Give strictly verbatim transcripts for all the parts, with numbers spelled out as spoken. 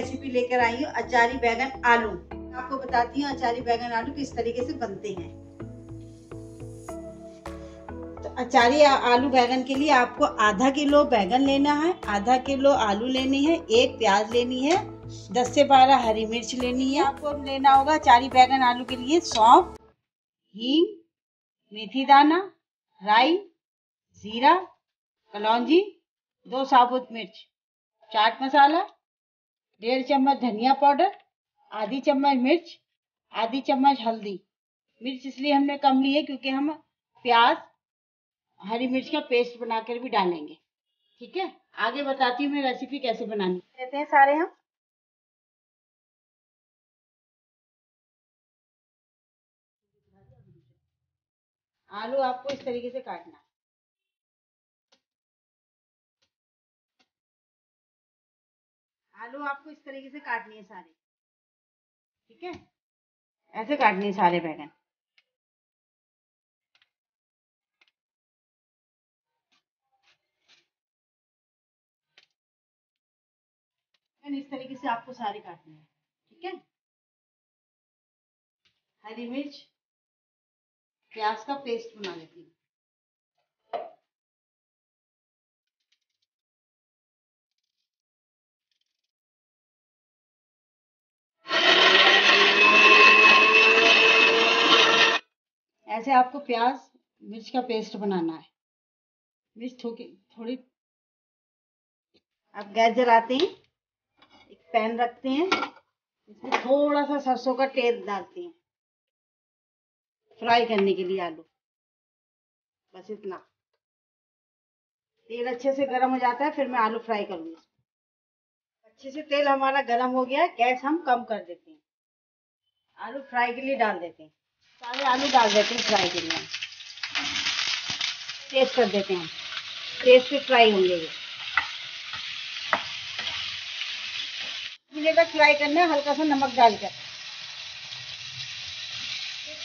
Recipe लेकर आई हूँ अचारी बैगन आलू। आपको बताती हूँ अचारी बैगन आलू किस तरीके से बनते हैं। तो अचारी आलू बैगन के लिए आपको आधा किलो बैगन लेना है, आधा किलो आलू लेनी है, एक प्याज लेनी है, दस से बारह हरी मिर्च लेनी है। आपको अब लेना होगा अचारी बैगन आलू के लिए सौंफ, हींग, मेथी दाना, राई, जीरा, कलौंजी, दो साबुत मिर्च, चाट मसाला, डेढ़ चम्मच धनिया पाउडर, आधी चम्मच मिर्च, आधी चम्मच हल्दी। मिर्च इसलिए हमने कम ली है क्योंकि हम प्याज हरी मिर्च का पेस्ट बनाकर भी डालेंगे। ठीक है, आगे बताती हूँ मैं रेसिपी कैसे बनानी कहते हैं सारे हम। आलू आपको इस तरीके से काटना है। आलू आपको इस तरीके से काटनी है सारे। ठीक है, ऐसे काटनी है सारे बैगन। इस तरीके से आपको सारे काटने हैं। ठीक है, हरी मिर्च प्याज का पेस्ट बना लेती हूँ। ऐसे आपको प्याज मिर्च का पेस्ट बनाना है। मिर्च थोड़ी थोड़ी आप गैस जलाते हैं, एक पैन रखते हैं, इसमें थोड़ा सा सरसों का तेल डालते हैं फ्राई करने के लिए आलू। बस इतना तेल अच्छे से गर्म हो जाता है फिर मैं आलू फ्राई करूंगी। अच्छे से तेल हमारा गर्म हो गया, गैस हम कम कर देते हैं। आलू फ्राई के लिए डाल देते हैं, सारे आलू डाल देते हैं फ्राई के लिए। टेस्ट कर देते हैं, टेस्ट से फ्राई होंगे। ये मुझे तक फ्राई करना है, हल्का सा नमक डालकर।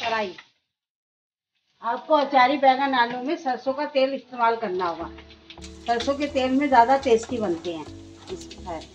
कढ़ाई आपको अचारी बैगन आलू में सरसों का तेल इस्तेमाल करना होगा। सरसों के तेल में ज़्यादा टेस्टी बनते हैं। इस आलू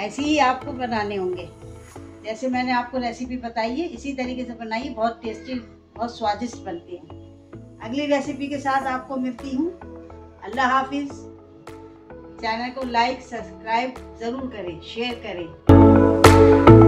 ऐसे ही आपको बनाने होंगे, जैसे मैंने आपको रेसिपी बताई है इसी तरीके से बनाइए। बहुत टेस्टी, बहुत स्वादिष्ट बनती है। अगली रेसिपी के साथ आपको मिलती हूँ। अल्लाह हाफिज। चैनल को लाइक सब्सक्राइब ज़रूर करें, शेयर करें।